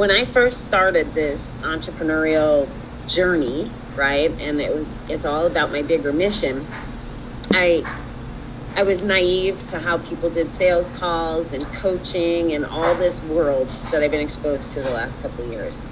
when I first started this entrepreneurial journey, right, and it's all about my bigger mission, I was naive to how people did sales calls and coaching and all this world that I've been exposed to the last couple of years.